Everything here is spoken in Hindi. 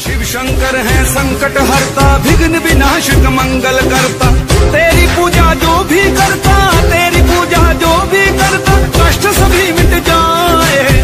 शिव शंकर है संकट हरता, विघ्न विनाशक मंगल करता। तेरी पूजा जो भी करता, तेरी पूजा जो भी करता, कष्ट सभी मिट जाए।